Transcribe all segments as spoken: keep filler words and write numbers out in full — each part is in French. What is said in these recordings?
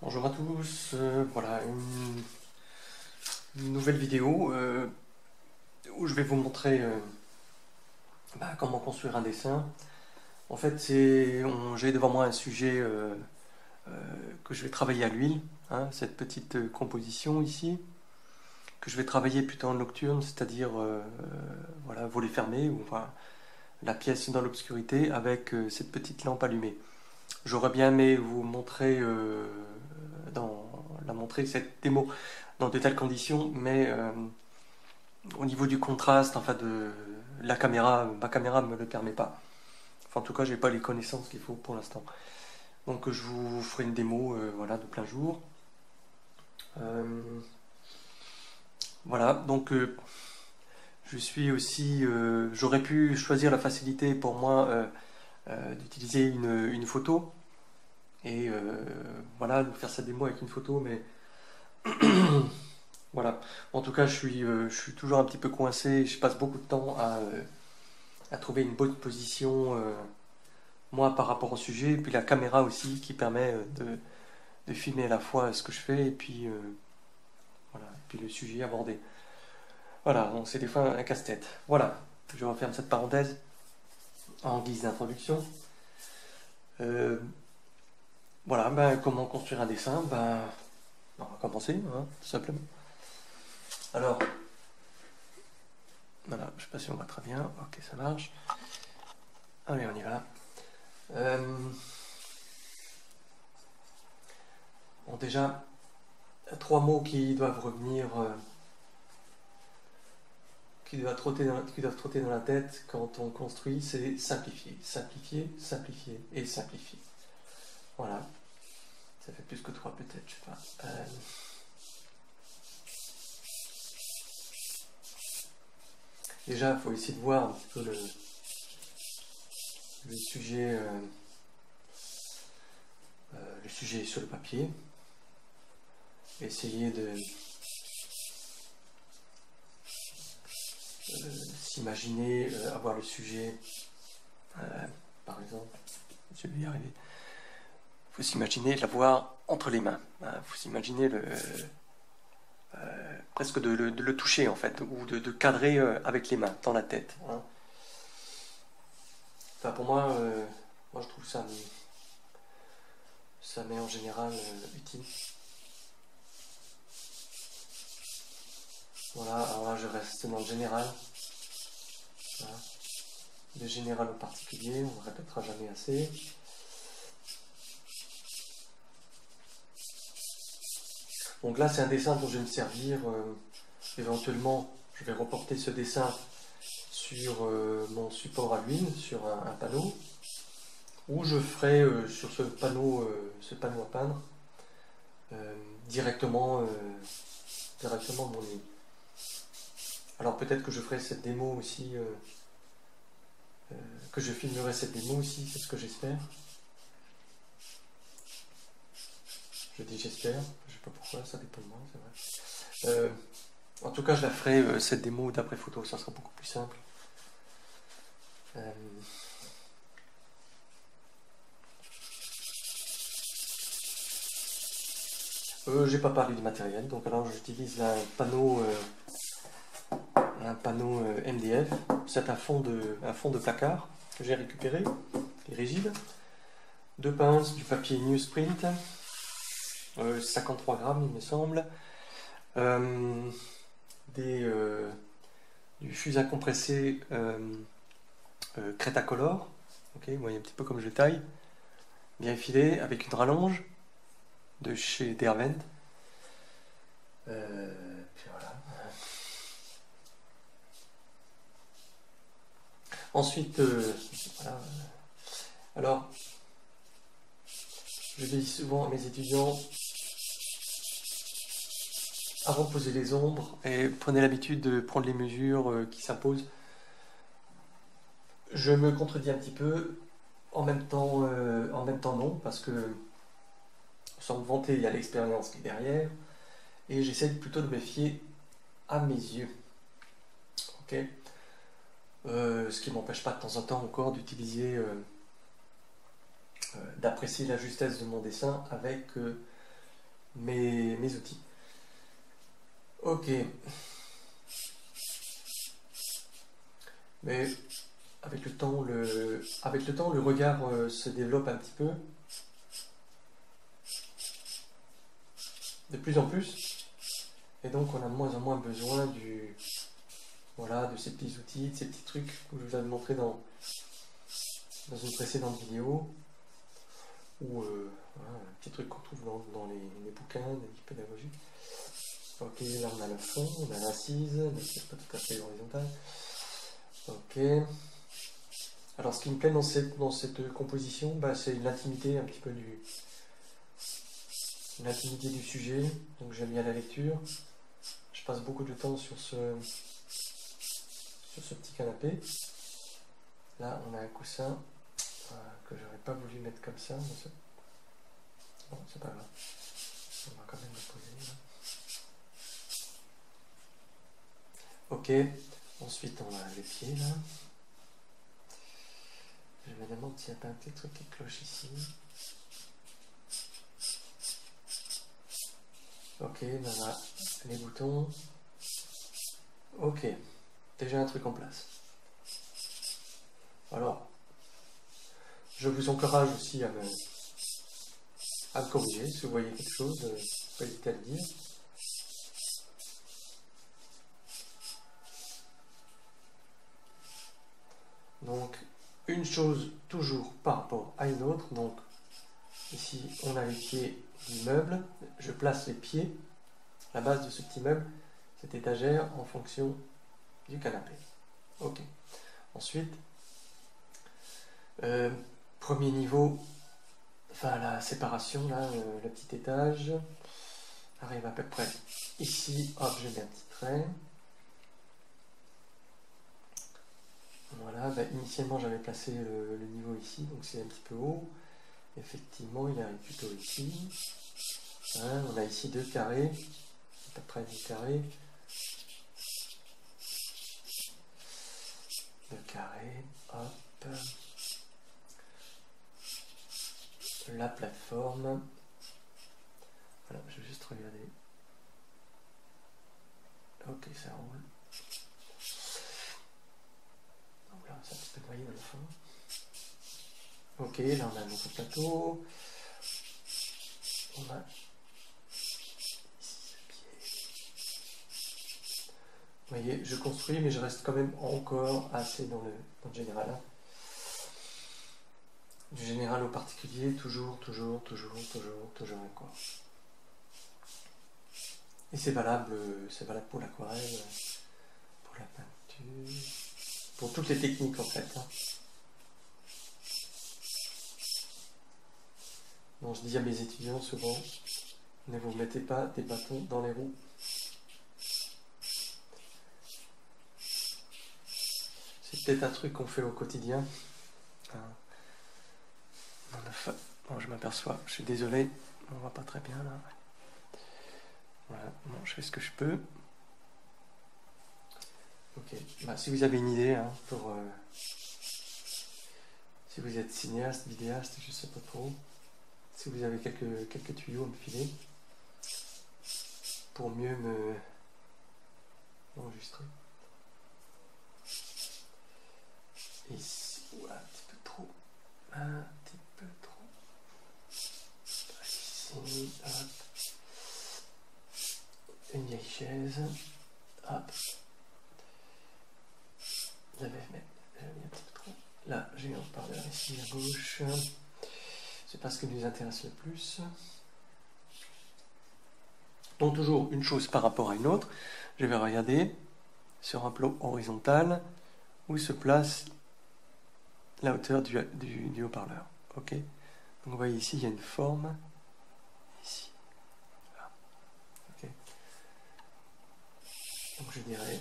Bonjour à tous, euh, voilà une, une nouvelle vidéo euh, où je vais vous montrer euh, bah, comment construire un dessin. En fait, j'ai devant moi un sujet euh, euh, que je vais travailler à l'huile, hein, cette petite composition ici, que je vais travailler plutôt en nocturne, c'est-à-dire euh, voilà, volet fermé, ou enfin, la pièce dans l'obscurité avec euh, cette petite lampe allumée. J'aurais bien aimé vous montrer, euh, dans, la montrer cette démo dans de telles conditions, mais euh, au niveau du contraste, enfin de la caméra, ma caméra ne me le permet pas. Enfin, en tout cas, je n'ai pas les connaissances qu'il faut pour l'instant. Donc je vous ferai une démo euh, voilà, de plein jour. Euh, voilà, donc euh, je suis aussi... Euh, j'aurais pu choisir la facilité pour moi... Euh, d'utiliser une, une photo et euh, voilà, de faire cette démo avec une photo, mais voilà, en tout cas je suis, euh, je suis toujours un petit peu coincé, je passe beaucoup de temps à, euh, à trouver une bonne position euh, moi par rapport au sujet, et puis la caméra aussi qui permet de, de filmer à la fois ce que je fais et puis, euh, voilà, et puis le sujet abordé. Voilà, donc c'est des fois un casse-tête. Voilà, je referme cette parenthèse en guise d'introduction. Euh, voilà, ben, comment construire un dessin, ben, on va commencer, hein, tout simplement. Alors, voilà, je ne sais pas si on va très bien, ok, ça marche. Allez, on y va. Euh, bon, déjà, trois mots qui doivent revenir, euh, Qui doivent, trotter dans, qui doivent trotter dans la tête quand on construit, c'est simplifier, simplifier, simplifier et simplifier. Voilà. Ça fait plus que trois peut-être, je sais pas. Euh... Déjà, il faut essayer de voir un petit peu le, le sujet euh, euh, le sujet sur le papier. Essayer de... Euh, s'imaginer euh, avoir le sujet, euh, par exemple, je vais y arriver. Il faut s'imaginer l'avoir entre les mains. Il hein, faut s'imaginer le, euh, presque de, de, de le toucher en fait, ou de, de cadrer euh, avec les mains dans la tête. Hein. Enfin, pour moi, euh, moi je trouve ça, ça m'est en général euh, utile. Voilà, alors là je reste dans le général, voilà. De général au particulier, on ne répétera jamais assez. Donc là c'est un dessin dont je vais me servir, euh, éventuellement je vais reporter ce dessin sur euh, mon support à l'huile, sur un, un panneau, ou je ferai euh, sur ce panneau, euh, ce panneau à peindre, euh, directement, euh, directement mon huile. Alors peut-être que je ferai cette démo aussi, euh, euh, que je filmerai cette démo aussi, c'est ce que j'espère. Je dis j'espère, je sais pas pourquoi, ça dépend de moi, c'est vrai. Euh, en tout cas, je la ferai euh, cette démo d'après photo, ça sera beaucoup plus simple. Euh... Euh, j'ai pas parlé du matériel, donc alors j'utilise un panneau... Euh, un panneau M D F, c'est un fond de, un fond de placard que j'ai récupéré, qui est rigide, deux pinces, du papier Newsprint, euh, cinquante-trois grammes il me semble, euh, des, euh, du fusain compressé euh, euh, Crétacolore, okay, vous voyez un petit peu comme je taille, bien filé, avec une rallonge de chez Derwent, euh, puis voilà. Ensuite, euh, voilà. Alors, je dis souvent à mes étudiants, avant de poser les ombres, et prenez l'habitude de prendre les mesures qui s'imposent. Je me contredis un petit peu, en même temps, euh, en même temps non, parce que, sans me vanter, il y a l'expérience qui est derrière, et j'essaie plutôt de me fier à mes yeux. Ok ? Euh, ce qui ne m'empêche pas de temps en temps encore d'utiliser, euh, euh, d'apprécier la justesse de mon dessin avec euh, mes, mes outils. Ok. Mais avec le temps, le, avec le, temps, le regard euh, se développe un petit peu. De plus en plus. Et donc on a de moins en moins besoin du, voilà, de ces petits outils, de ces petits trucs que je vous avais montré dans, dans une précédente vidéo. Ou euh, voilà, un petit truc qu'on trouve dans, dans les, les bouquins, des livres pédagogiques. Ok, là on a le fond, on a l'assise, mais c'est pas tout à fait horizontal. Ok. Alors ce qui me plaît dans cette, dans cette composition, bah, c'est l'intimité un petit peu du. L'intimité du sujet, donc j'aime bien la lecture. Je passe beaucoup de temps sur ce, sur ce petit canapé. Là, on a un coussin euh, que j'aurais pas voulu mettre comme ça. Mais bon, c'est pas grave. On va quand même le poser. Là. Ok, ensuite on a les pieds là. Je me demande s'il n'y a pas un petit truc qui cloche ici. Ok, ben là, les boutons. Ok, déjà un truc en place. Alors, je vous encourage aussi à me, à me corriger. Si vous voyez quelque chose, ne faut pas hésiter à le dire. Donc, une chose toujours par rapport à une autre. Donc, ici, on a les pieds du meuble. Je place les pieds à la base de ce petit meuble, cette étagère, en fonction du canapé. Ok. Ensuite, euh, premier niveau, enfin la séparation, là, euh, le petit étage arrive à peu près ici. Hop, je mets un petit trait. Voilà. Bah, initialement, j'avais placé le, le niveau ici, donc c'est un petit peu haut. Effectivement, il arrive plutôt ici. Hein, on a ici deux carrés, à peu près deux carrés. Deux carrés, hop. La plateforme. Voilà, je vais juste regarder. Ok, ça roule. Donc là, c'est un petit peu noyé dans le fond. Ok, là on a un nouveau plateau. On a ici le pied. Vous voyez, je construis, mais je reste quand même encore assez dans le, dans le général. Du général au particulier, toujours, toujours, toujours, toujours, toujours encore. Et c'est valable, c'est valable pour l'aquarelle, pour la peinture, pour toutes les techniques en fait. Hein. Bon, je dis à mes étudiants souvent, ne vous mettez pas des bâtons dans les roues. C'est peut-être un truc qu'on fait au quotidien. Bon, je m'aperçois, je suis désolé, on ne voit pas très bien là. Voilà, bon, je fais ce que je peux. Ok, bah, si vous avez une idée hein, pour... Euh, si vous êtes cinéaste, vidéaste, je ne sais pas trop. Si vous avez quelques, quelques tuyaux à me filer pour mieux me enregistrer. Ici, ouah, un petit peu trop. Un petit peu trop. Ici, hop. Une vieille chaise. Hop. J'avais mis un petit peu trop. Là, j'ai un parleur ici à gauche. C'est pas ce qui nous intéresse le plus. Donc toujours une chose par rapport à une autre. Je vais regarder sur un plan horizontal où se place la hauteur du, du, du haut-parleur. Ok. Donc vous voyez ici, il y a une forme. Ici. Là. Ok. Donc je dirais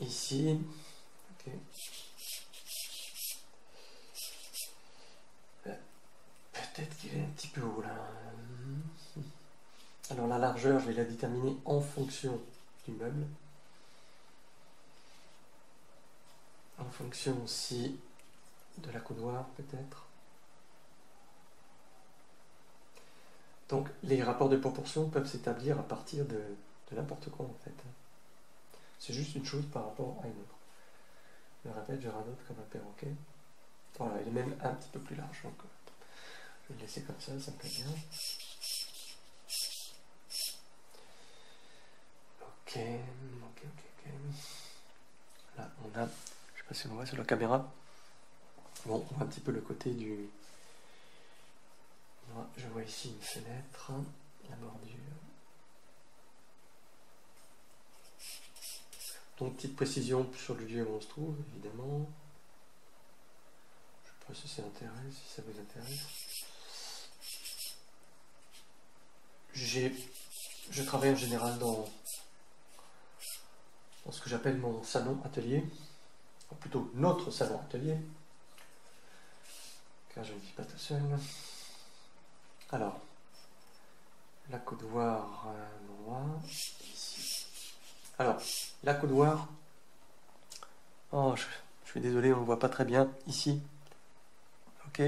ici. Ok. Peut-être qu'il est un petit peu haut là. Alors la largeur, je vais la déterminer en fonction du meuble. En fonction aussi de la coudoir peut-être. Donc les rapports de proportion peuvent s'établir à partir de, de n'importe quoi en fait. C'est juste une chose par rapport à une autre. Je le répète, je radote comme un perroquet. Voilà, il est même un petit peu plus large. Donc je vais le laisser comme ça, ça me plaît bien. Ok, ok, ok, ok. Là, on a, je ne sais pas si on voit sur la caméra, bon, on voit un petit peu le côté du... Moi, je vois ici une fenêtre, la bordure. Donc, petite précision sur le lieu où on se trouve, évidemment. Je ne sais pas si ça intéresse, si ça vous intéresse. J'ai... Je travaille en général dans... ce que j'appelle mon salon atelier, ou plutôt notre salon atelier, car je ne vis pas tout seul. Alors, la coudoir noire, ici. Alors, la coudoir, oh, je, je suis désolé, on ne le voit pas très bien, ici. Ok,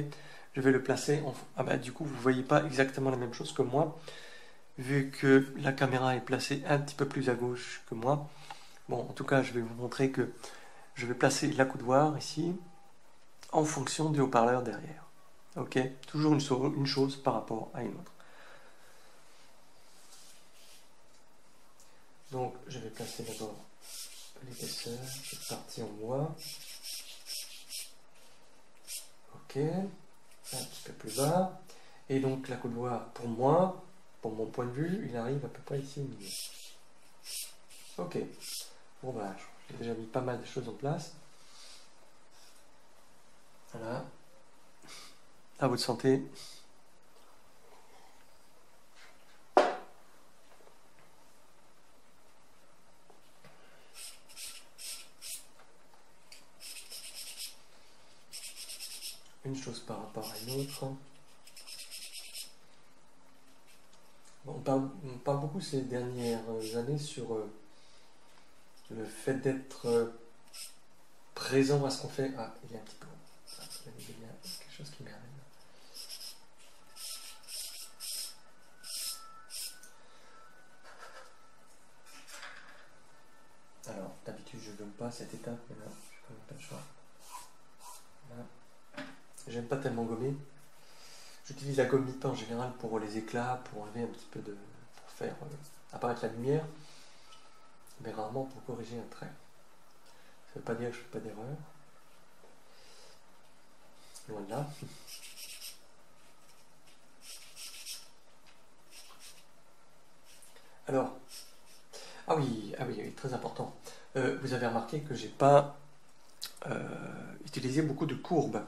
je vais le placer en... Ah bah, du coup, vous ne voyez pas exactement la même chose que moi, vu que la caméra est placée un petit peu plus à gauche que moi. Bon, en tout cas, je vais vous montrer que je vais placer la coudoir ici en fonction du haut-parleur derrière. Ok, toujours une, so une chose par rapport à une autre. Donc, je vais placer d'abord l'épaisseur, cette partie en bois. Ok, un petit peu plus bas. Et donc, la coudoir, pour moi, pour mon point de vue, il arrive à peu près ici au milieu. Ok. Bon bah, j'ai déjà mis pas mal de choses en place. Voilà. À votre santé. Une chose par rapport à une autre. Bon, on parle, on parle beaucoup ces dernières années sur... Euh, le fait d'être présent à ce qu'on fait... Ah, il y a un petit peu... Ah, il y a quelque chose qui m'arrive. Alors, d'habitude, je n'aime pas cette étape, mais là, je n'ai quand même pas le choix. Voilà. J'aime pas tellement gommer. J'utilise la gomme mite en général pour les éclats, pour enlever un petit peu de... pour faire euh, apparaître la lumière, mais rarement pour corriger un trait. Ça ne veut pas dire que je ne fais pas d'erreur. Loin de là. Alors, ah oui, ah oui, oui très important. Euh, vous avez remarqué que je n'ai pas euh, utilisé beaucoup de courbes,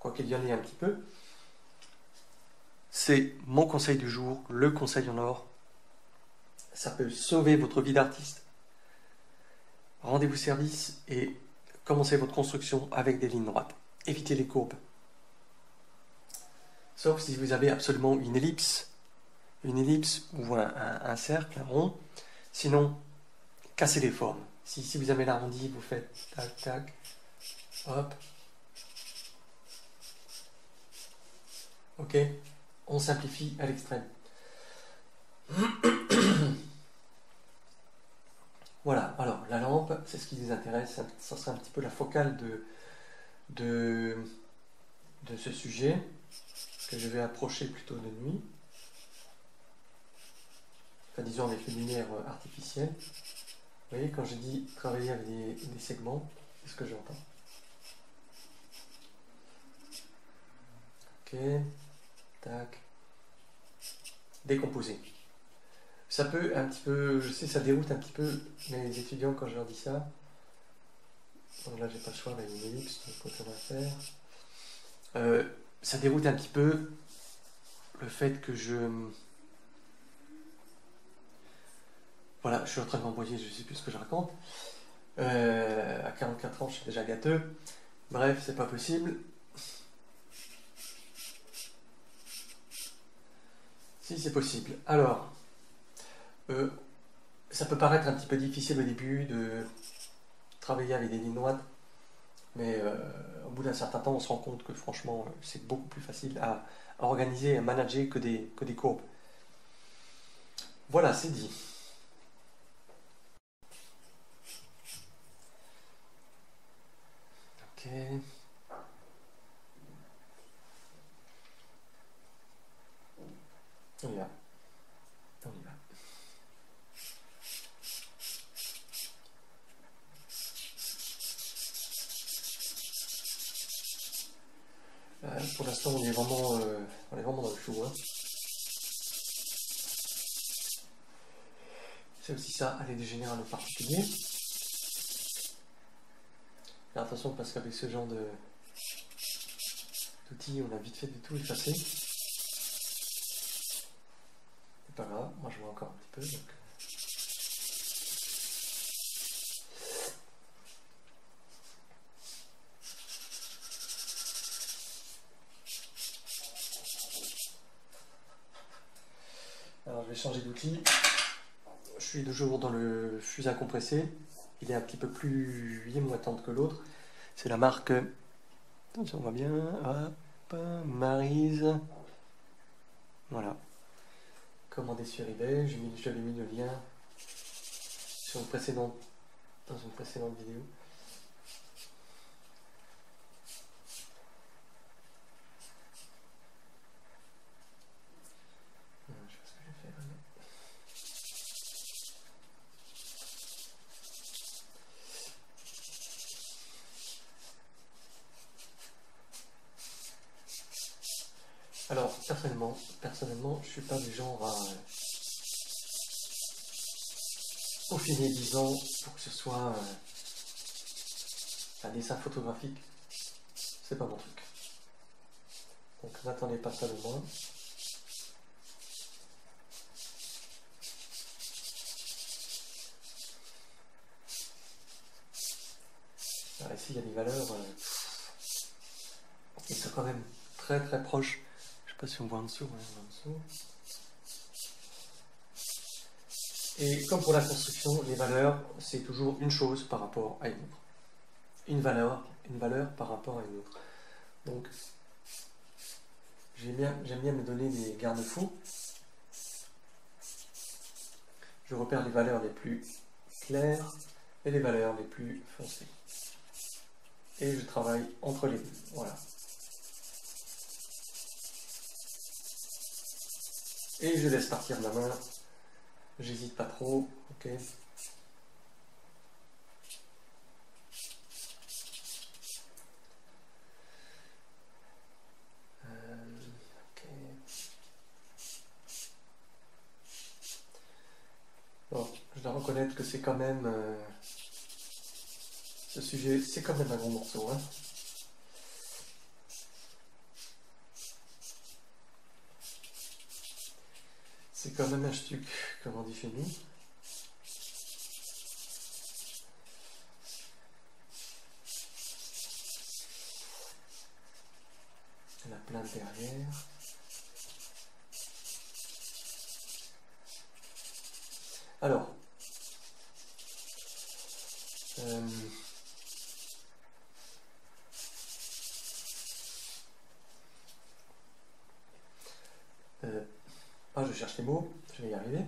quoi qu'il y en ait un petit peu. C'est mon conseil du jour, le conseil en or. Ça peut sauver votre vie d'artiste. Rendez-vous service et commencez votre construction avec des lignes droites. Évitez les courbes. Sauf si vous avez absolument une ellipse, une ellipse ou un, un, un cercle, un rond. Sinon, cassez les formes. Si, si vous avez l'arrondi, vous faites tac, tac, hop. Ok, on simplifie à l'extrême. Voilà, alors la lampe, c'est ce qui les intéresse, ça sera un petit peu la focale de, de, de ce sujet, que je vais approcher plutôt de nuit, enfin disons avec une lumière artificielle. Vous voyez, quand je dis travailler avec des, des segments, c'est ce que j'entends. Ok, tac, décomposer. Ça peut un petit peu, je sais, ça déroute un petit peu mes étudiants quand je leur dis ça. Donc là, j'ai pas le choix, mais une ellipse, donc on va faire. Euh, ça déroute un petit peu le fait que je... Voilà, je suis en train de m'embrouiller, je sais plus ce que je raconte. Euh, à quarante-quatre ans, je suis déjà gâteux. Bref, c'est pas possible. Si, c'est possible. Alors... Euh, ça peut paraître un petit peu difficile au début de travailler avec des lignes droites, mais euh, au bout d'un certain temps, on se rend compte que franchement, c'est beaucoup plus facile à, à organiser, à manager que des, que des courbes. Voilà, c'est dit. Ok. On y va. On y va. Euh, pour l'instant, on est vraiment, euh, on est vraiment dans le flou, hein. C'est aussi ça, aller des générales aux particuliers. Alors, attention, parce qu'avec ce genre de d'outils, on a vite fait de tout effacer. C'est pas grave, moi je vois encore un petit peu. Donc... Alors, je vais changer d'outil. Je suis toujours dans le fusain compressé. Il est un petit peu plus, il est moins tendre que l'autre. C'est la marque, on voit bien, hop, Maryse. Voilà. Commandé sur eBay, j'avais mis le lien sur une précédente, dans une précédente vidéo. Alors, personnellement, personnellement, je suis pas du genre à euh, peaufiner dix ans pour que ce soit euh, un dessin photographique. C'est pas mon truc. Donc, n'attendez pas ça de moi. Alors, ici, il y a des valeurs euh, qui sont quand même très très proches. Je sais pas si on voit en dessous, ouais, on voit en dessous. Et comme pour la construction, les valeurs, c'est toujours une chose par rapport à une autre. Une valeur, une valeur par rapport à une autre. Donc, j'aime bien, j'aime bien me donner des garde-fous. Je repère les valeurs les plus claires et les valeurs les plus foncées. Et je travaille entre les deux. Voilà. Et je laisse partir la main, j'hésite pas trop, ok. Euh, ok. Bon, je dois reconnaître que c'est quand même... Euh, ce sujet, c'est quand même un gros morceau, hein. C'est quand même un stuc, comme on dit chez nous. La plainte derrière. Alors, euh, euh, ah, je cherche les mots, je vais y arriver.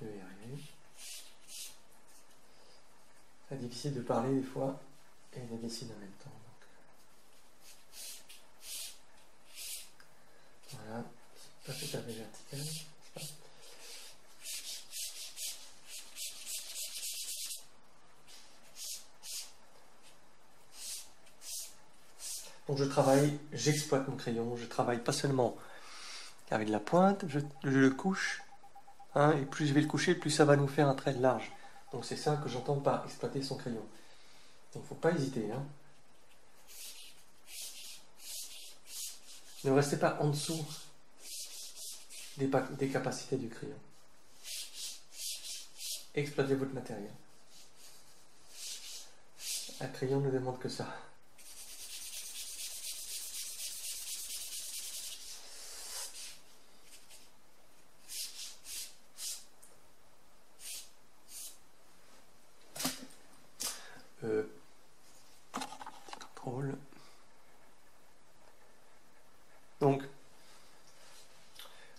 Je vais y arriver. C'est difficile de parler des fois et de dessiner en même temps. Donc. Voilà, c'est pas tout à fait vertical. Donc je travaille, j'exploite mon crayon, je travaille pas seulement avec la pointe, je, je le couche, hein, et plus je vais le coucher, plus ça va nous faire un trait large. Donc c'est ça que j'entends par exploiter son crayon. Donc faut pas hésiter, hein. Ne restez pas en dessous des, des capacités du crayon. Exploitez votre matériel. Un crayon ne demande que ça.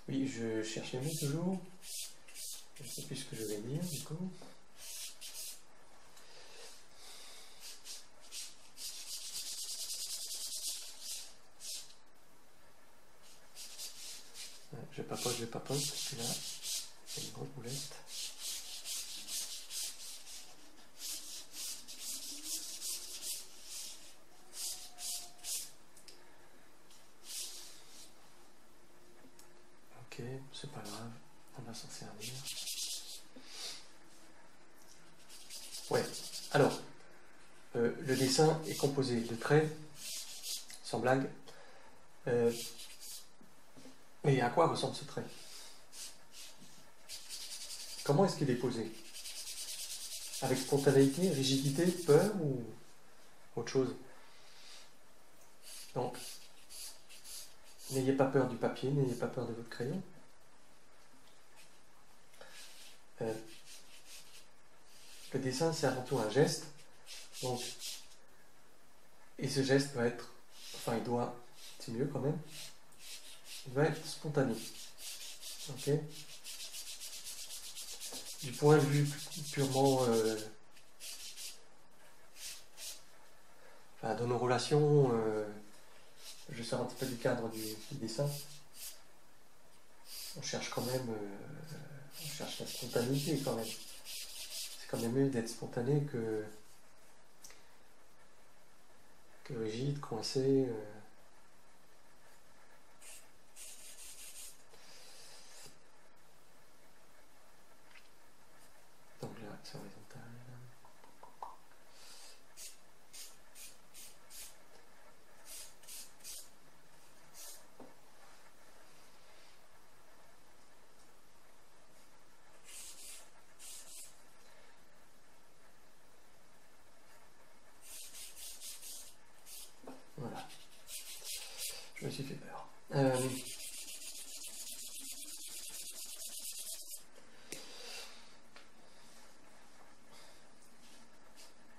Oui, je cherche mes mots toujours. Je ne sais plus ce que je vais dire du coup. Je papote, je papote, parce que là, c'est une grosse boulette. Ok, c'est pas grave, on va s'en servir. Ouais, alors, euh, le dessin est composé de traits, sans blague. Euh, Mais à quoi ressemble ce trait? Comment est-ce qu'il est posé? Avec spontanéité, rigidité, peur ou autre chose? Donc, n'ayez pas peur du papier, n'ayez pas peur de votre crayon. Euh, le dessin, c'est avant tout un geste. Donc, et ce geste va être, enfin il doit, c'est mieux quand même, il va être spontané. Ok. Du point de vue purement euh, enfin, de nos relations, euh, je sors un petit peu du cadre du, du dessin. On cherche quand même, euh, on cherche la spontanéité quand même. C'est quand même mieux d'être spontané que, que rigide, coincé. Euh, Horizontal. Voilà. Je me suis fait peur. Euh...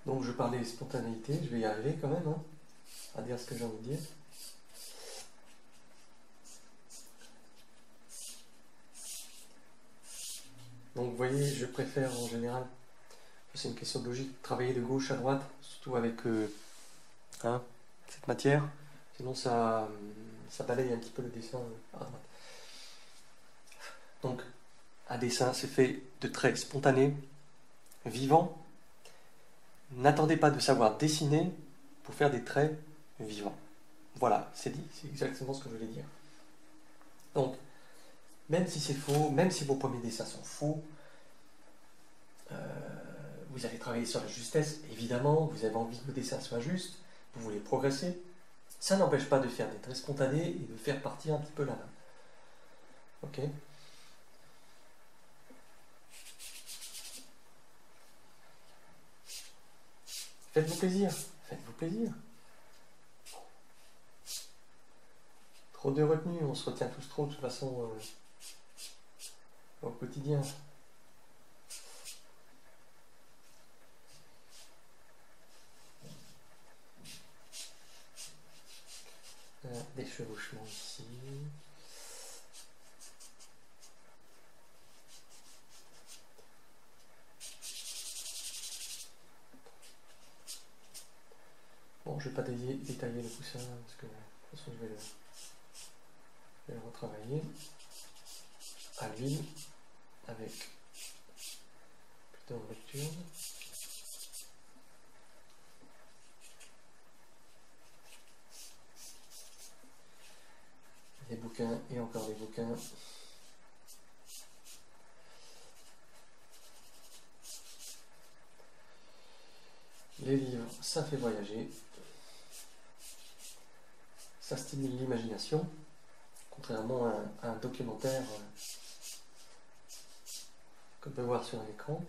Donc je parlais spontanéité, je vais y arriver quand même, hein, à dire ce que j'ai envie de dire. Donc vous voyez, je préfère en général, c'est une question de logique, travailler de gauche à droite, surtout avec euh, hein, cette matière, sinon ça, ça balaye un petit peu le dessin à droite. Donc un dessin, c'est fait de traits spontanés, vivants. N'attendez pas de savoir dessiner pour faire des traits vivants. Voilà, c'est dit, c'est exactement ce que je voulais dire. Donc, même si c'est faux, même si vos premiers dessins sont faux, euh, vous allez travailler sur la justesse, évidemment, vous avez envie que vos dessins soient justes, vous voulez progresser, ça n'empêche pas de faire des traits spontanés et de faire partir un petit peu la main. Ok ? Faites-vous plaisir, faites-vous plaisir. Trop de retenue, on se retient tous trop de toute façon euh, au quotidien. Voilà, des chevauchements ici. Bon, je ne vais pas détailler, détailler le coussin parce que de toute façon je vais le, je vais le retravailler à l'huile avec plutôt en lecture. Des bouquins et encore des bouquins. Les livres, ça fait voyager, ça stimule l'imagination, contrairement à un, à un documentaire euh, qu'on peut voir sur un écran.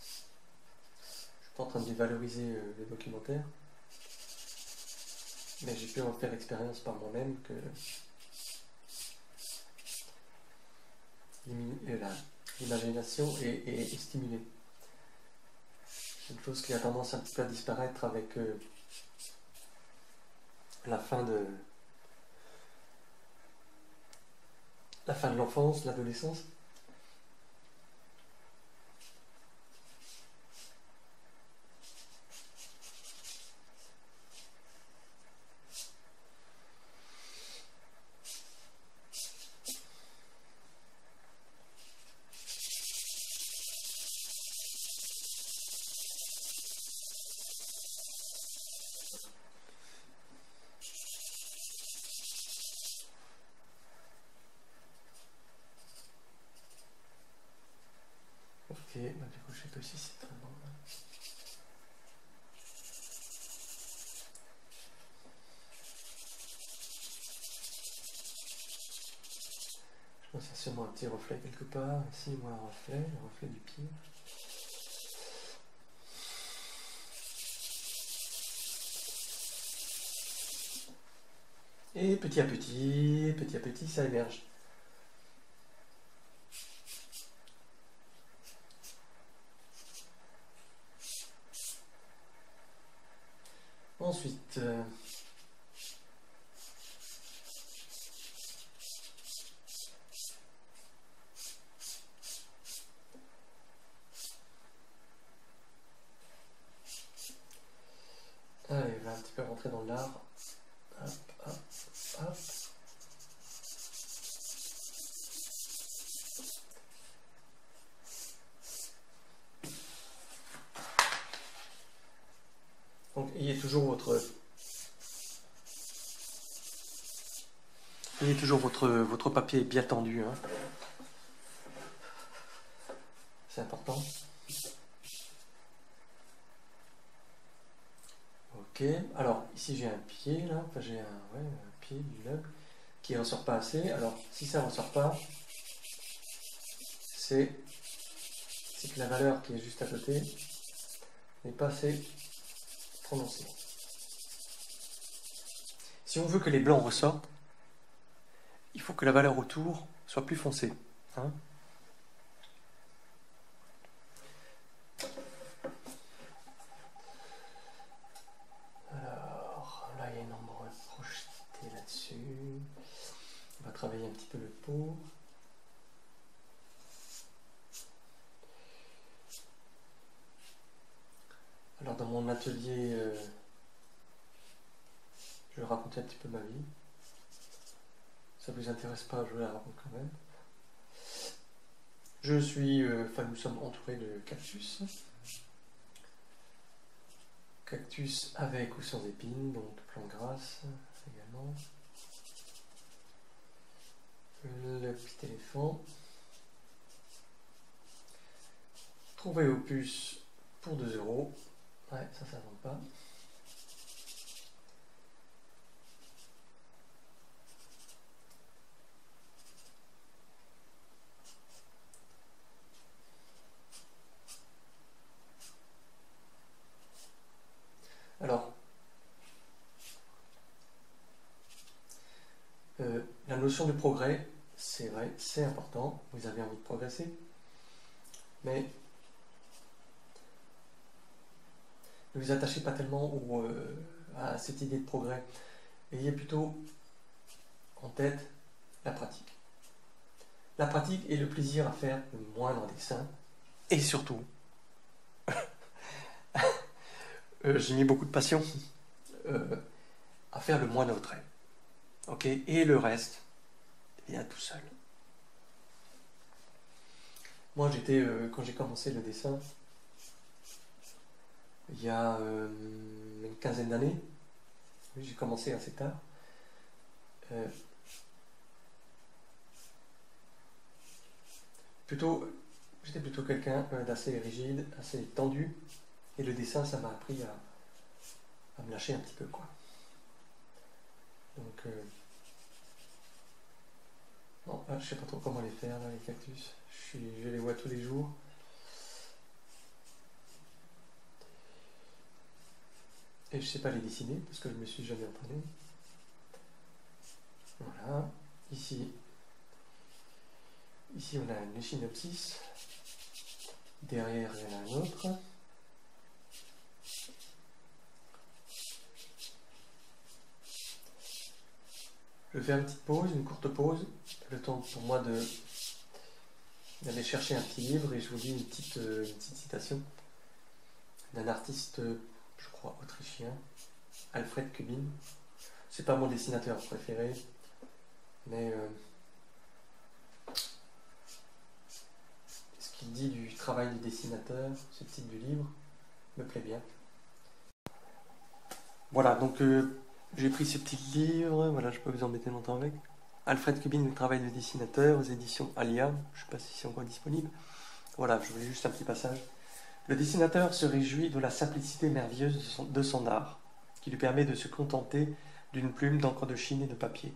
Je suis pas en train de dévaloriser euh, le documentaire, mais j'ai pu en faire l'expérience par moi-même que l'imagination est, est, est stimulée. C'est une chose qui a tendance un petit peu à disparaître avec euh, la fin de la fin de l'enfance, l'adolescence. Petit reflet quelque part, ici moi un reflet, le reflet du pied. Et petit à petit, petit à petit, ça émerge. Ensuite... Euh dans l'art, hop, hop, hop. Donc ayez toujours votre ayez toujours votre votre papier bien tendu, hein. C'est important. Alors ici j'ai un pied là, enfin, j'ai un, ouais, un pied du log qui ressort pas assez. Alors si ça ressort pas, c'est que la valeur qui est juste à côté n'est pas assez prononcée. Si on veut que les blancs ressortent, il faut que la valeur autour soit plus foncée, hein. Alors dans mon atelier, euh, je vais raconter un petit peu ma vie. Si ça ne vous intéresse pas, je vous la raconte quand même. Je suis, euh, enfin nous sommes entourés de cactus. Cactus avec ou sans épines, donc plante grasse également. Le petit éléphant. Trouvé aux puces pour deux euros. Ouais, ça, ça ne vend pas. Alors, euh, la notion du progrès, c'est vrai, c'est important. Vous avez envie de progresser, mais ne vous attachez pas tellement au, euh, à cette idée de progrès. Ayez plutôt en tête la pratique. La pratique et le plaisir à faire le moindre dessin. Et surtout, euh, j'ai mis beaucoup de passion euh, à faire le moindre trait. Ok, et le reste vient tout seul. Moi, j'étais euh, quand j'ai commencé le dessin, il y a euh, une quinzaine d'années, oui, j'ai commencé assez tard. Euh, plutôt, j'étais plutôt quelqu'un d'assez rigide, assez tendu, et le dessin, ça m'a appris à, à me lâcher un petit peu, quoi. Donc, euh, non, là, je sais pas trop comment les faire, là, les cactus. Je, suis, je les vois tous les jours. Et je sais pas les dessiner parce que je me suis jamais entraîné. Voilà, ici, ici on a un échinopsis, derrière il y en a un autre. Je fais une petite pause, une courte pause, le temps pour moi de d'aller chercher un petit livre, et je vous lis une petite, euh, une petite citation d'un artiste, je crois, autrichien, Alfred Kubin. C'est pas mon dessinateur préféré, mais euh, ce qu'il dit du travail du dessinateur, ce titre du livre, me plaît bien. Voilà, donc euh, j'ai pris ce petit livre, voilà, je peux vous embêter longtemps avec. Alfred Kubin, le travail du dessinateur, aux éditions Alia, je ne sais pas si c'est encore disponible. Voilà, je voulais juste un petit passage. Le dessinateur se réjouit de la simplicité merveilleuse de son, de son art, qui lui permet de se contenter d'une plume, d'encre de chine et de papier.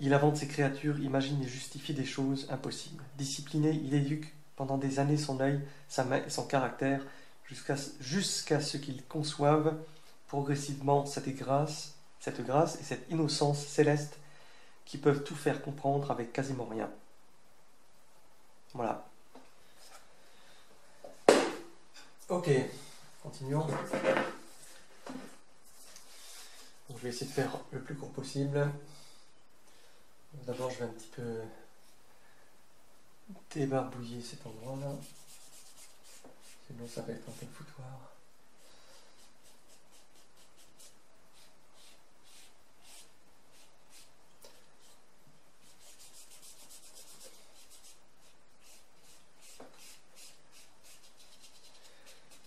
Il invente ses créatures, imagine et justifie des choses impossibles. Discipliné, il éduque pendant des années son œil, sa main et son caractère, jusqu'à jusqu'à ce qu'il conçoive progressivement cette grâce, cette grâce et cette innocence céleste qui peuvent tout faire comprendre avec quasiment rien. Voilà. Ok, continuons. Donc, je vais essayer de faire le plus court possible. D'abord, je vais un petit peu débarbouiller cet endroit-là. Sinon, ça va être un peu le foutoir.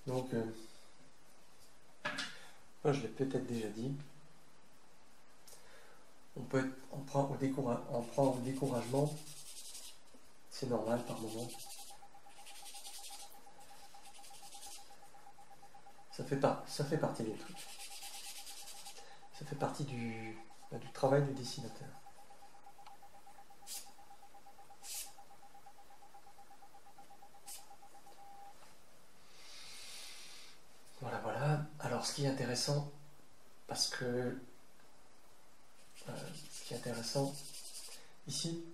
Donc, euh, moi, je l'ai peut-être déjà dit, on, peut être, on, prend au découra- on prend au découragement, c'est normal par moment. Ça fait, par- ça fait partie des trucs. Ça fait partie du, bah, du travail du dessinateur. Voilà, voilà. Alors, ce qui est intéressant, parce que euh, ce qui est intéressant ici,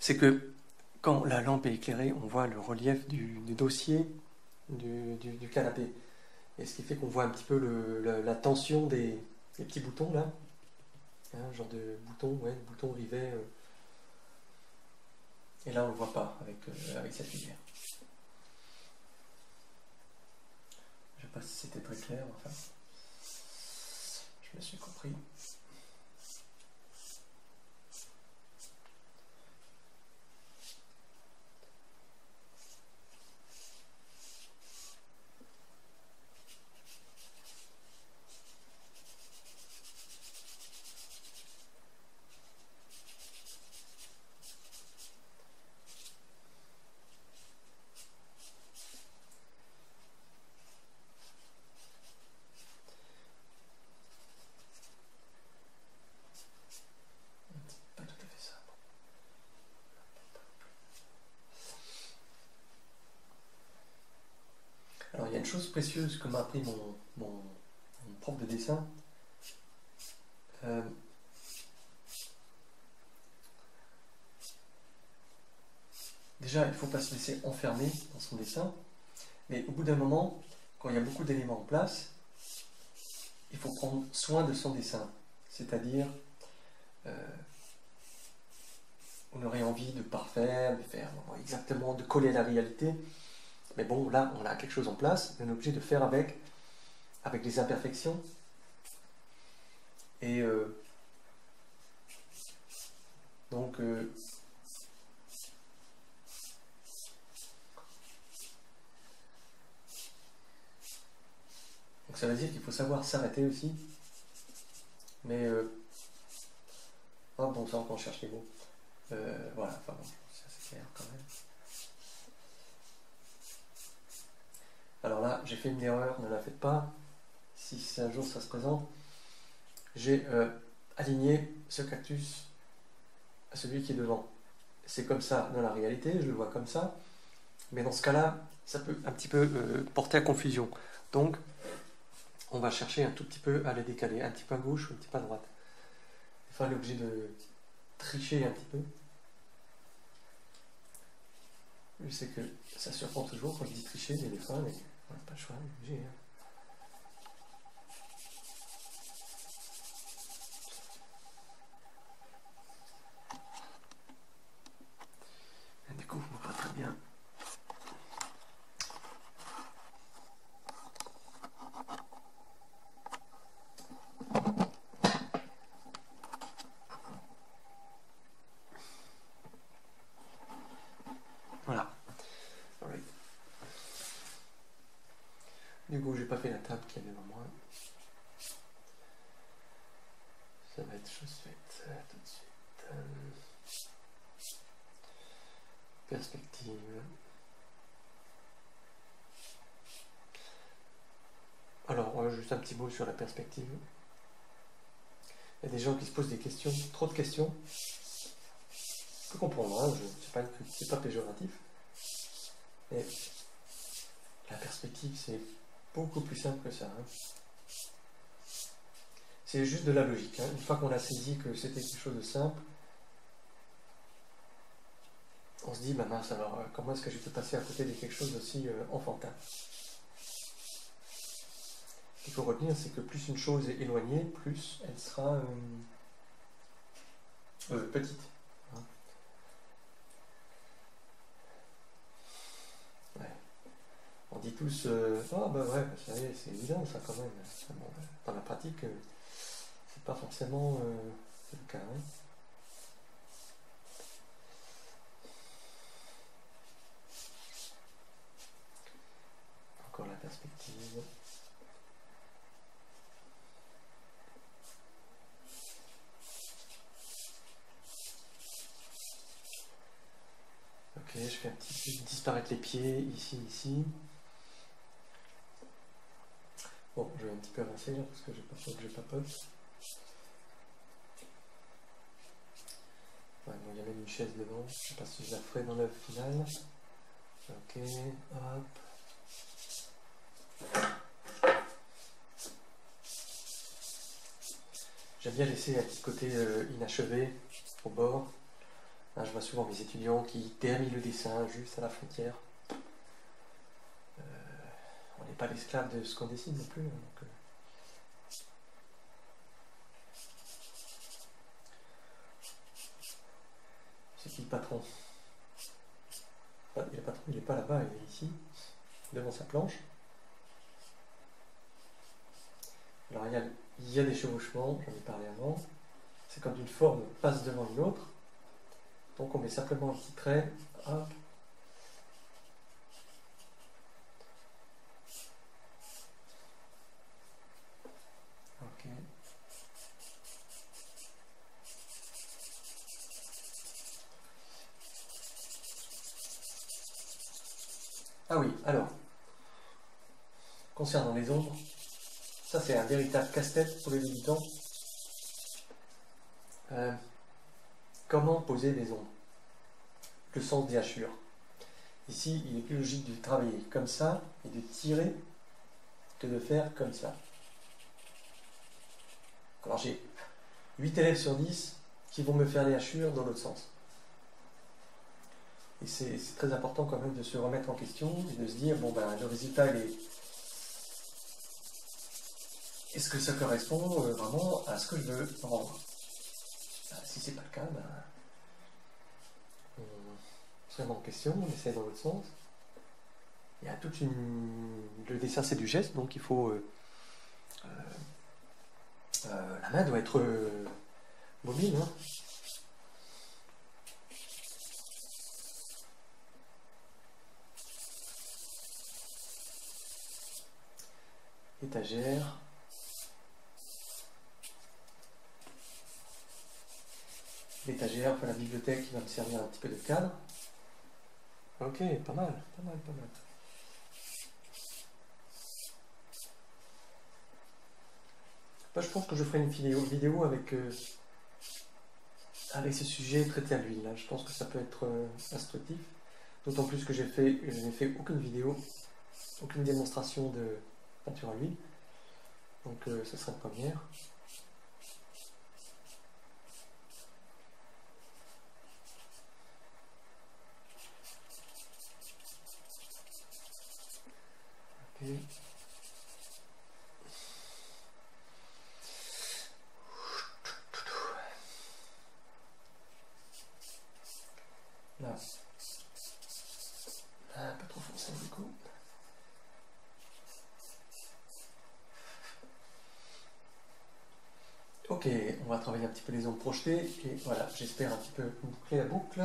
c'est que quand la lampe est éclairée, on voit le relief du, du dossier du, du, du canapé. Et ce qui fait qu'on voit un petit peu le, le, la tension des, des petits boutons là. Hein, genre de boutons, ouais, boutons rivets. Euh. Et là, on ne le voit pas avec, euh, avec cette lumière. Je ne sais pas si c'était très clair, enfin, je me suis compris. Alors, il y a une chose précieuse que m'a appris mon, mon, mon prof de dessin. Euh, déjà, il ne faut pas se laisser enfermer dans son dessin, mais au bout d'un moment, quand il y a beaucoup d'éléments en place, il faut prendre soin de son dessin. C'est-à-dire, euh, on aurait envie de parfaire, de faire exactement, de coller à la réalité. Mais bon, là, on a quelque chose en place, on est obligé de faire avec, avec les imperfections. Et euh, donc, euh, donc, ça veut dire qu'il faut savoir s'arrêter aussi. Mais, euh, oh bon sang, qu'on cherche les mots. Euh, voilà, enfin bon, ça c'est clair quand même. Alors là, j'ai fait une erreur, ne la faites pas, si un jour ça se présente. J'ai euh, aligné ce cactus à celui qui est devant. C'est comme ça dans la réalité, je le vois comme ça. Mais dans ce cas-là, ça peut un petit peu euh, porter à confusion. Donc, on va chercher un tout petit peu à les décaler, un petit peu à gauche ou un petit peu à droite. Des fois, on est obligé de tricher un petit peu. Je sais que ça surprend toujours quand je dis tricher, mais des fois, mais on n'a pas le choix, on est obligé. Hein. ça va être chose faite tout de suite. Perspective. Alors, juste un petit mot sur la perspective. Il y a des gens qui se posent des questions, trop de questions. Je peux comprendre, hein, c'est pas, pas péjoratif. Mais la perspective, c'est beaucoup plus simple que ça. Hein. C'est juste de la logique. Hein. Une fois qu'on a saisi que c'était quelque chose de simple, on se dit, bah mince, alors comment est-ce que je peux passer à côté de quelque chose d'aussi euh, enfantin? Ce qu'il faut retenir, c'est que plus une chose est éloignée, plus elle sera euh, euh, petite. Hein. Ouais. On dit tous, euh, ah bah ouais, bah, c'est évident ça quand même. Enfin, bon, dans la pratique, euh, c'est pas forcément euh, le cas. Hein. Encore la perspective. Ok, je fais un petit peu disparaître les pieds, ici, ici. Bon, je vais un petit peu avancer là, parce que j'ai pas peur que je papote. Ouais, bon, il y a même une chaise devant, je sais pas si je la ferai dans l'œuvre finale. Ok, hop. J'aime bien laisser un petit côté euh, inachevé au bord. Là, je vois souvent mes étudiants qui terminent le dessin juste à la frontière. Euh, on n'est pas l'esclave de ce qu'on dessine non plus. Hein, donc, euh... C'est qui le patron? Enfin, le patron, il n'est pas là-bas, il est ici, devant sa planche. Alors il y a, il y a des chevauchements, j'en ai parlé avant. C'est quand une forme passe devant une autre. Donc on met simplement un petit trait, hop. Ok. Ah oui, alors, concernant les ombres, ça c'est un véritable casse-tête pour les débutants. Euh, Comment poser les ombres? Le sens des hachures. Ici, il est plus logique de travailler comme ça et de tirer que de faire comme ça. Alors j'ai huit élèves sur dix qui vont me faire les hachures dans l'autre sens. Et c'est très important quand même de se remettre en question et de se dire, bon ben le résultat il est... Est-ce que ça correspond vraiment à ce que je veux rendre? Si c'est pas le cas, ben, on se remet en question, on essaie dans l'autre sens. Il y a toute une... Le dessin c'est du geste, donc il faut... Euh, euh, la main doit être euh, mobile. Hein. Étagère. L'étagère, enfin la bibliothèque qui va me servir un petit peu de cadre. Ok, pas mal, pas mal, pas mal. Bah, je pense que je ferai une vidéo, vidéo avec, euh, avec ce sujet traité à l'huile. Je pense que ça peut être euh, instructif. D'autant plus que j'ai fait, je n'ai fait aucune vidéo, aucune démonstration de peinture à l'huile. Donc euh, ça sera une première. Là, ah, pas trop foncé du coup. Ok, on va travailler un petit peu les ombres projetées et voilà, j'espère un petit peu boucler la boucle.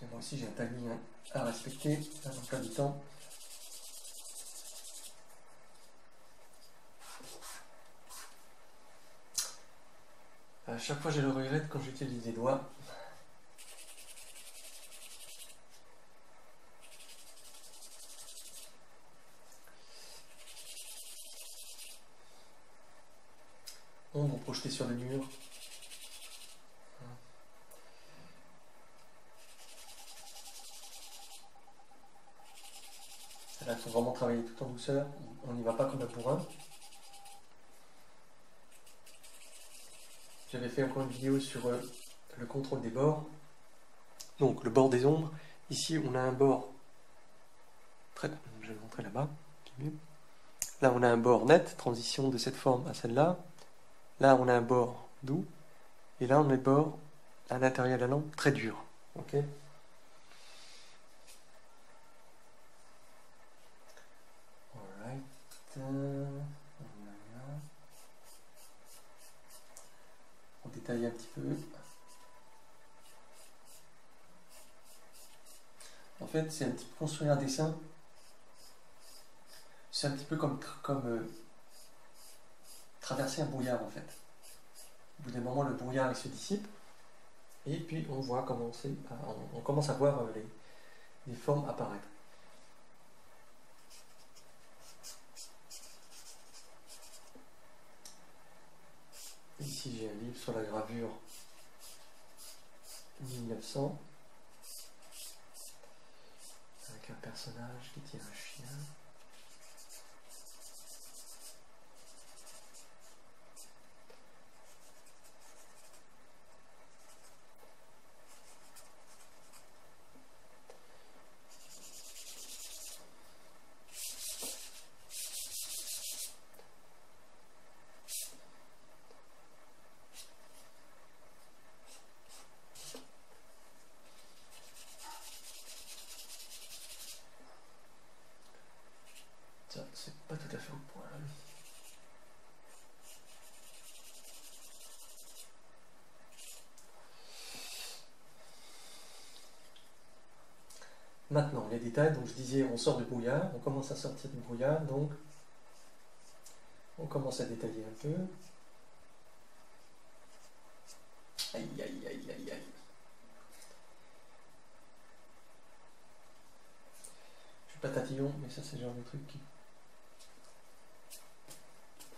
Et moi aussi j'ai un timing à respecter, à l'emploi du temps. À chaque fois, j'ai le regret quand j'utilise les doigts. Ombre projetée sur le mur. Là, il faut vraiment travailler tout en douceur. On n'y va pas comme un pour un. J'avais fait encore une vidéo sur euh, le contrôle des bords. Donc, le bord des ombres. Ici, on a un bord très... Je vais le montrer là-bas. Là, on a un bord net. Transition de cette forme à celle-là. Là, on a un bord doux. Et là, on a le bord à l'intérieur de la lampe très dur. Ok. On détaille un petit peu. En fait, c'est un petit peu construire un dessin. C'est un petit peu comme, comme euh, traverser un brouillard, en fait. Au bout d'un moment, le brouillard il se dissipe. Et puis, on voit comment on, on, on commence à voir euh, les, les formes apparaître. Ici, j'ai un livre sur la gravure mille neuf cents avec un personnage qui tient un chien. Maintenant, les détails, donc je disais, on sort du brouillard, on commence à sortir du brouillard, donc on commence à détailler un peu. Aïe, aïe, aïe, aïe, aïe. Je suis patatillon, mais ça c'est le genre de truc qui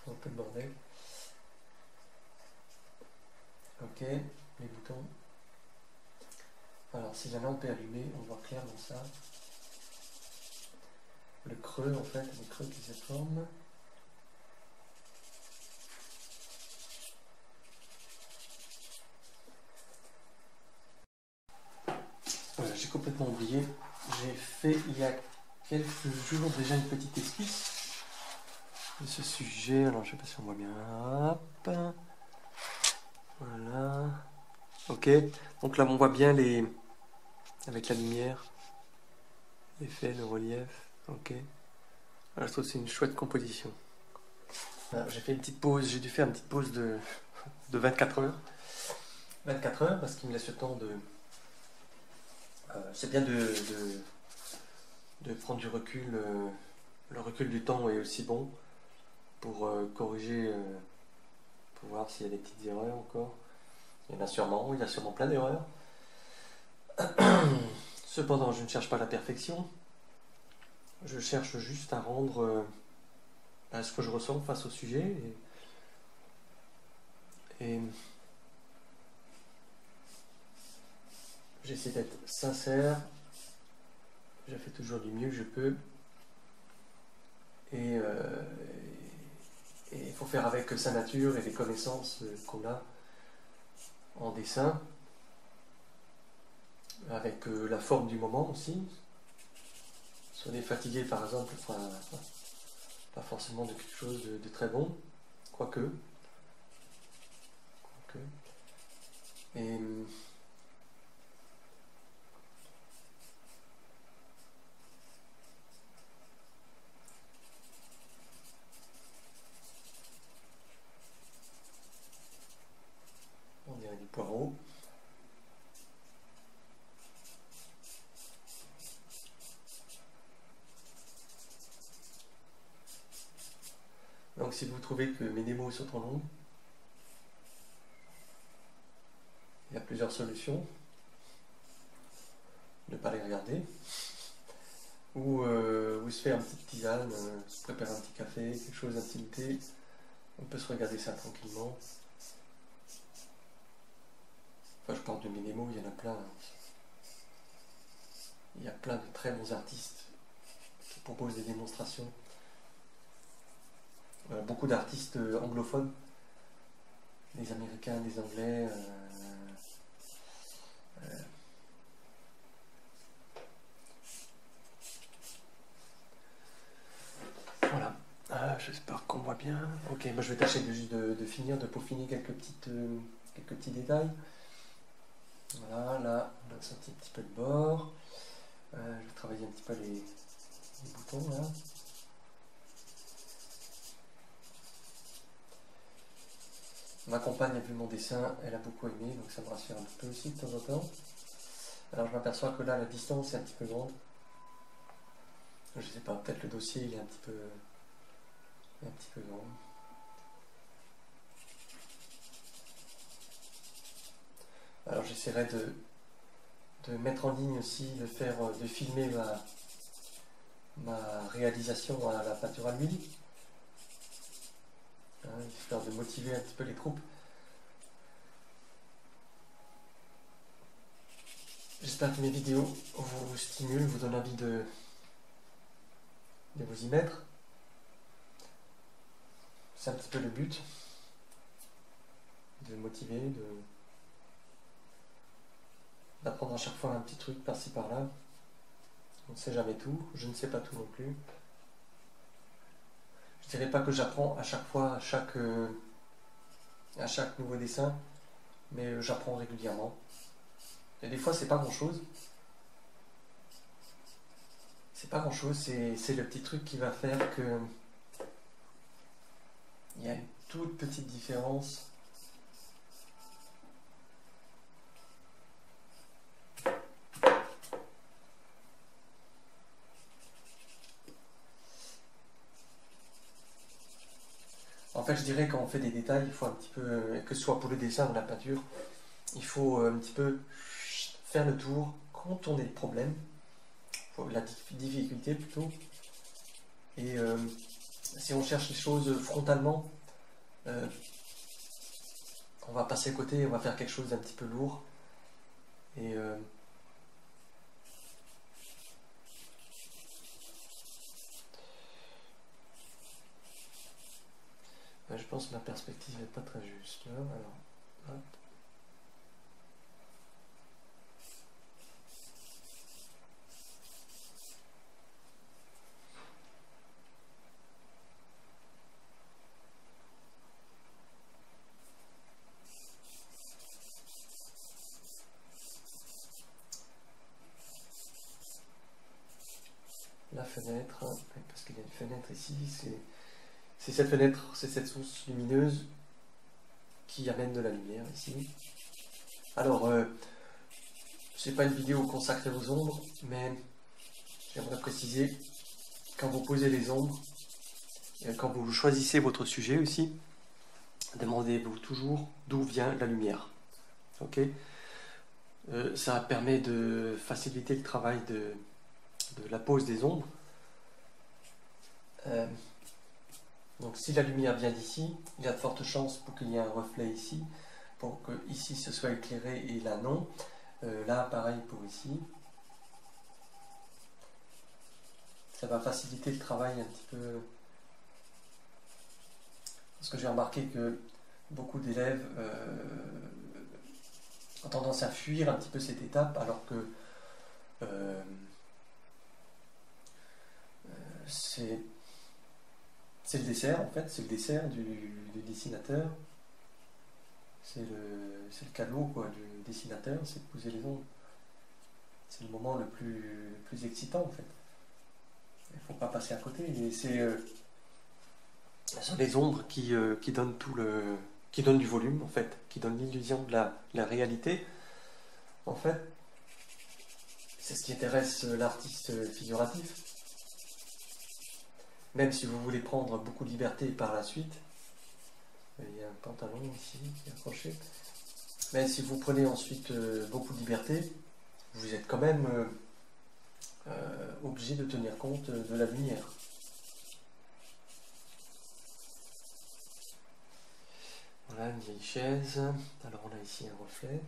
fait un peu de bordel. Ok, les boutons. Alors, si la lampe est allumée, on voit clair dans ça. Le creux, en fait, le creux qui se forme. Voilà, j'ai complètement oublié. J'ai fait, il y a quelques jours, déjà une petite esquisse de ce sujet. Alors, je ne sais pas si on voit bien. Hop. Voilà. Ok. Donc là, on voit bien les... avec la lumière, l'effet, le relief, ok. Alors, je trouve que c'est une chouette composition. J'ai fait une petite pause, j'ai dû faire une petite pause de, de vingt-quatre heures. vingt-quatre heures parce qu'il me laisse le temps de... Euh, c'est bien de, de, de prendre du recul, euh, le recul du temps est aussi bon pour euh, corriger, euh, pour voir s'il y a des petites erreurs encore. Il y en a sûrement, il y a sûrement plein d'erreurs. Cependant, je ne cherche pas la perfection, je cherche juste à rendre euh, à ce que je ressens face au sujet et, et j'essaie d'être sincère, je fais toujours du mieux que je peux et il euh, faut faire avec sa nature et les connaissances qu'on a en dessin. Avec euh, la forme du moment aussi. Si on est fatigué par exemple, enfin, pas forcément de quelque chose de, de très bon, quoique. Quoique. Et, on dirait du poireau. Donc si vous trouvez que mes démos sont trop longues, Il y a plusieurs solutions. Ne pas les regarder. Ou euh, vous se faire une petite tisane, euh, se préparer un petit café, quelque chose, un petit thé. On peut se regarder ça tranquillement. Enfin, je parle de mes démos, il y en a plein. Il y a plein de très bons artistes qui proposent des démonstrations. Euh, beaucoup d'artistes anglophones, des Américains, des Anglais. Euh, euh, Voilà, ah, j'espère qu'on voit bien. Ok, moi je vais tâcher de, de, de finir, de peaufiner quelques, petites, euh, quelques petits détails. Voilà, là, on a sorti un petit peu de bord. Euh, je vais travailler un petit peu les, les boutons là. Ma compagne a vu mon dessin, elle a beaucoup aimé, donc ça me rassure un petit peu aussi de temps en temps. Alors je m'aperçois que là, la distance est un petit peu grande. Je sais pas, peut-être le dossier il est un petit peu, un petit peu grand. Alors j'essaierai de, de mettre en ligne aussi, de faire, de filmer ma, ma réalisation à la peinture à l'huile, hein, histoire de motiver un petit peu les troupes. J'espère que mes vidéos vous stimulent, vous donnent envie de de vous y mettre. C'est un petit peu le but, de motiver, de d'apprendre à chaque fois un petit truc par-ci par-là. On ne sait jamais tout, je ne sais pas tout non plus. Je ne dirais pas que j'apprends à chaque fois, à chaque, euh, à chaque nouveau dessin, mais j'apprends régulièrement. Et des fois c'est pas grand-chose. C'est pas grand chose, c'est le petit truc qui va faire que il y a une toute petite différence. En fait, je dirais quand on fait des détails, il faut un petit peu, que ce soit pour le dessin ou la peinture, il faut un petit peu faire le tour, contourner le problème. La difficulté plutôt, et euh, si on cherche les choses frontalement, euh, on va passer à côté, on va faire quelque chose d'un petit peu lourd, et euh, je pense que ma perspective n'est pas très juste là. Alors, hop. Fenêtre, parce qu'il y a une fenêtre ici, c'est cette fenêtre, c'est cette source lumineuse qui amène de la lumière ici. Alors, euh, c'est pas une vidéo consacrée aux ombres, mais j'aimerais préciser, quand vous posez les ombres, et quand vous choisissez votre sujet aussi, demandez-vous toujours d'où vient la lumière. Ok, euh, ça permet de faciliter le travail de, de la pose des ombres. Euh, donc si la lumière vient d'ici, il y a de fortes chances pour qu'il y ait un reflet ici, pour que ici ce soit éclairé et là non. Euh, là pareil pour ici. Ça va faciliter le travail un petit peu. Parce que j'ai remarqué que beaucoup d'élèves euh, ont tendance à fuir un petit peu cette étape, alors que euh, c'est le dessert, en fait, c'est le dessert du, du dessinateur, c'est le, le cadeau quoi, du dessinateur, c'est de poser les ombres. C'est le moment le plus, le plus excitant, en fait. Il ne faut pas passer à côté. C'est euh, les ombres qui, euh, qui, donnent tout le, qui donnent du volume, en fait, qui donnent l'illusion de la, la réalité. En fait, c'est ce qui intéresse l'artiste figuratif. Même si vous voulez prendre beaucoup de liberté par la suite, il y a un pantalon ici qui est accroché, Mais si vous prenez ensuite euh, beaucoup de liberté, vous êtes quand même euh, euh, obligé de tenir compte de la lumière. Voilà une vieille chaise. Alors on a ici un reflet.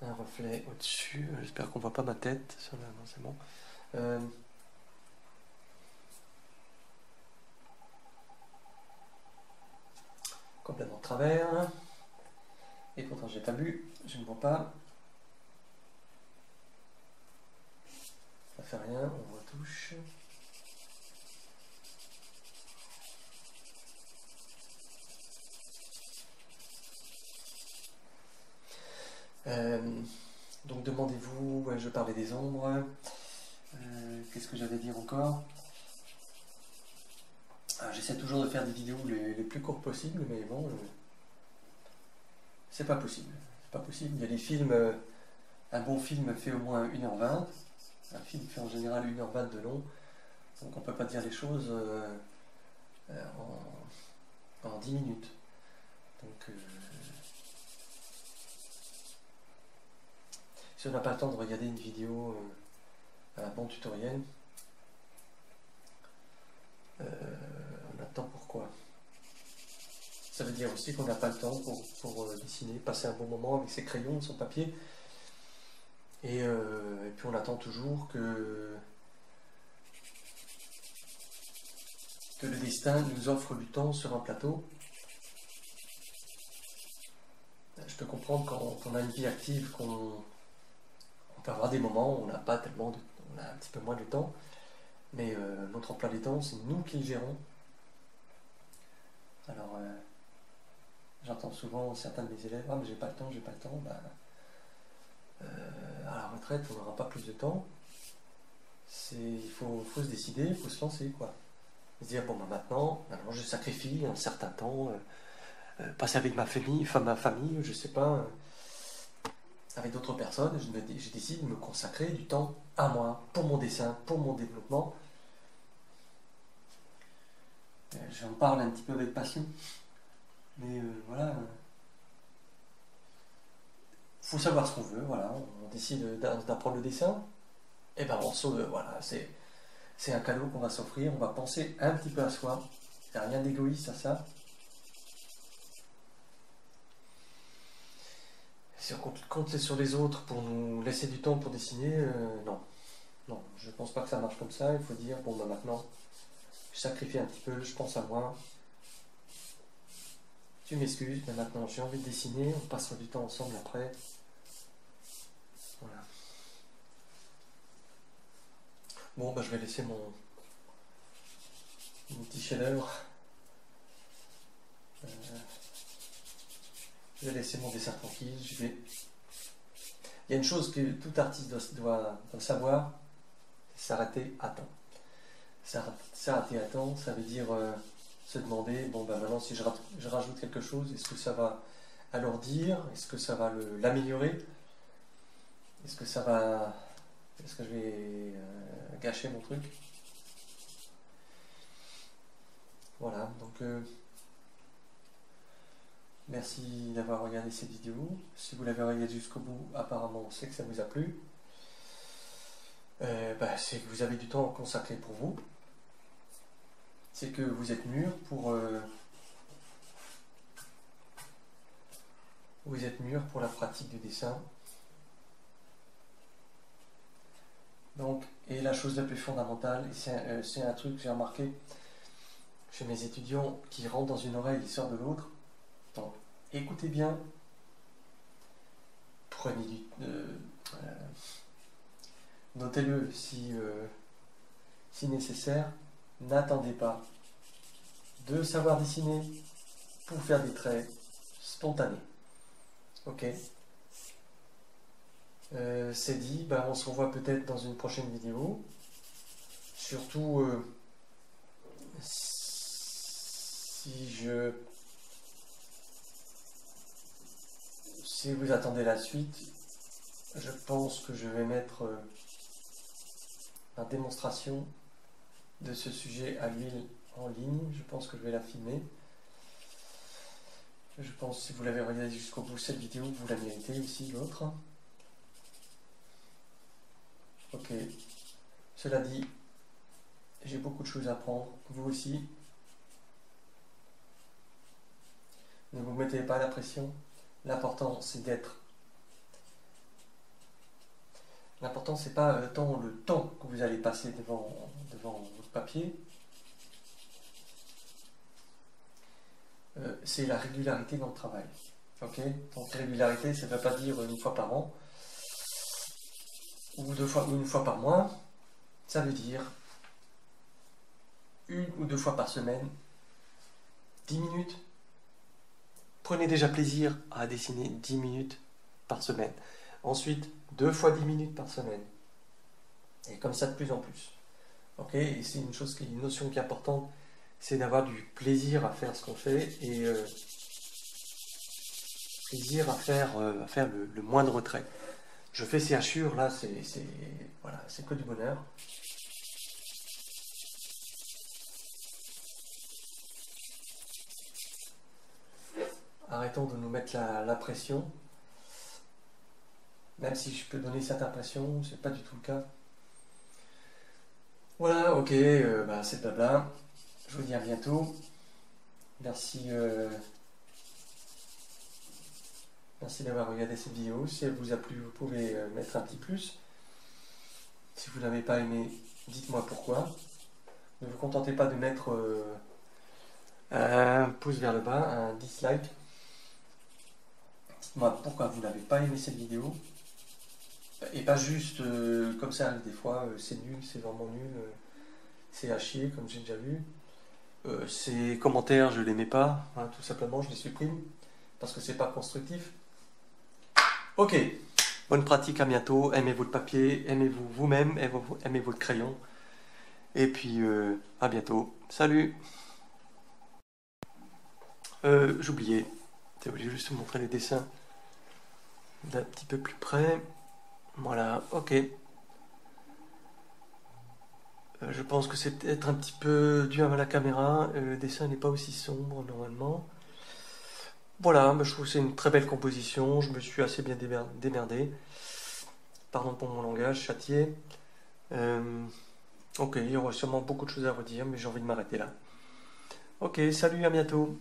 Un reflet au-dessus. J'espère qu'on ne voit pas ma tête sur la... Non, c'est bon. Euh... Complètement travers. Et pourtant j'ai pas bu, je ne vois pas. Ça fait rien, on retouche. Euh, donc demandez-vous, ouais, je parlais des ombres. Euh, Qu'est-ce que j'allais dire encore? J'essaie toujours de faire des vidéos les, les plus courtes possibles, mais bon, euh, c'est pas possible. C'est pas possible. Il y a des films, euh, un bon film fait au moins une heure vingt. Un film fait en général une heure vingt de long. Donc on peut pas dire les choses euh, euh, en, en dix minutes. Donc euh, si on n'a pas le temps de regarder une vidéo, euh, un bon tutoriel, euh, on attend pourquoi. Ça veut dire aussi qu'on n'a pas le temps pour, pour dessiner, passer un bon moment avec ses crayons, son papier. Et, euh, et puis on attend toujours que, que le destin nous offre du temps sur un plateau. Je peux comprendre quand on a une vie active, qu'on peut avoir des moments où on n'a pas tellement de, on a un petit peu moins de temps. Mais euh, notre emploi des temps, c'est nous qui le gérons. Alors, euh, j'entends souvent certains de mes élèves, ah mais j'ai pas le temps, j'ai pas le temps. Bah, euh, à la retraite, on n'aura pas plus de temps. Il faut, faut se décider, il faut se lancer, quoi. Se dire, bon bah maintenant, alors je sacrifie un certain temps, euh, euh, passer avec ma famille, enfin ma famille, je sais pas, euh, avec d'autres personnes, je, me, je décide de me consacrer du temps à moi, pour mon dessin, pour mon développement. Euh, J'en parle un petit peu avec passion. Mais euh, voilà. Il faut savoir ce qu'on veut, voilà. On décide d'apprendre le dessin. Et ben on sauve, voilà, c'est un cadeau qu'on va s'offrir. On va penser un petit peu à soi. Il n'y a rien d'égoïste à ça. Si on compte sur les autres pour nous laisser du temps pour dessiner, euh, non. Non, je pense pas que ça marche comme ça. Il faut dire, bon, bah maintenant, je sacrifie un petit peu, je pense à moi. Tu m'excuses, mais maintenant, j'ai envie de dessiner. On passera du temps ensemble après. Voilà. Bon, bah je vais laisser mon, mon petit chef-d'œuvre. Euh... Je vais laisser mon dessin tranquille, je vais... Il y a une chose que tout artiste doit, doit, doit savoir, c'est s'arrêter à temps. S'arrêter à temps, ça veut dire euh, se demander, bon ben maintenant si je, je rajoute quelque chose, est-ce que ça va alourdir? Est-ce que ça va l'améliorer? Est-ce que ça va... Est-ce que je vais euh, gâcher mon truc? Voilà, donc... Euh, Merci d'avoir regardé cette vidéo. Si vous l'avez regardée jusqu'au bout, apparemment on sait que ça vous a plu. Euh, bah, c'est que vous avez du temps consacré pour vous. C'est que vous êtes mûr pour... Euh, vous êtes mûr pour la pratique du dessin. Donc, et la chose la plus fondamentale, et c'est un, un truc que j'ai remarqué chez mes étudiants qui rentrent dans une oreille et sortent de l'autre. Donc, écoutez bien, prenez du euh, euh, notez-le si, euh, si nécessaire, n'attendez pas de savoir dessiner pour faire des traits spontanés. Ok, euh, c'est dit, bah, on se revoit peut-être dans une prochaine vidéo, surtout euh, si je... Si vous attendez la suite, je pense que je vais mettre euh, la démonstration de ce sujet à l'huile en ligne. Je pense que je vais la filmer. Je pense, si vous l'avez regardé jusqu'au bout, cette vidéo, vous la méritez, ici, l'autre. Ok. Cela dit, j'ai beaucoup de choses à apprendre, vous aussi. Ne vous mettez pas la pression. L'important, c'est d'être. L'important, c'est pas tant le temps que vous allez passer devant, devant votre papier. Euh, c'est la régularité dans le travail. Ok, donc régularité, ça ne veut pas dire une fois par an ou deux fois ou une fois par mois. Ça veut dire une ou deux fois par semaine, dix minutes. Prenez déjà plaisir à dessiner dix minutes par semaine. Ensuite, deux fois dix minutes par semaine. Et comme ça de plus en plus. Ok, et c'est une chose, une notion qui est importante, c'est d'avoir du plaisir à faire ce qu'on fait et euh, plaisir à faire, euh, à faire le, le moindre trait. Je fais ces hachures là, c'est voilà, c'est que du bonheur. Arrêtons de nous mettre la, la pression. Même si je peux donner cette impression, c'est pas du tout le cas. Voilà, ok, euh, bah, c'est blabla. Je vous dis à bientôt. Merci, euh, merci d'avoir regardé cette vidéo. Si elle vous a plu, vous pouvez mettre un petit plus. Si vous n'avez pas aimé, dites-moi pourquoi. Ne vous contentez pas de mettre euh, un pouce vers le bas, un dislike. Dites-moi pourquoi vous n'avez pas aimé cette vidéo. Et pas juste euh, comme ça arrive des fois, euh, c'est nul, c'est vraiment nul, euh, c'est à chier comme j'ai déjà vu. Euh, ces commentaires, je les mets pas, hein, tout simplement, je les supprime parce que c'est pas constructif. Ok, bonne pratique, à bientôt. Aimez votre papier, aimez-vous vous-même, aimez votre crayon. Et puis euh, à bientôt. Salut. Euh, J'oubliais, je voulais juste vous montrer les dessins d'un petit peu plus près. Voilà, ok. Euh, je pense que c'est peut-être un petit peu dû à la caméra. Euh, le dessin n'est pas aussi sombre normalement. Voilà, je trouve que c'est une très belle composition. Je me suis assez bien démerdé. Pardon pour mon langage châtié. Euh, ok, il y aura sûrement beaucoup de choses à redire, mais j'ai envie de m'arrêter là. Ok, salut, à bientôt.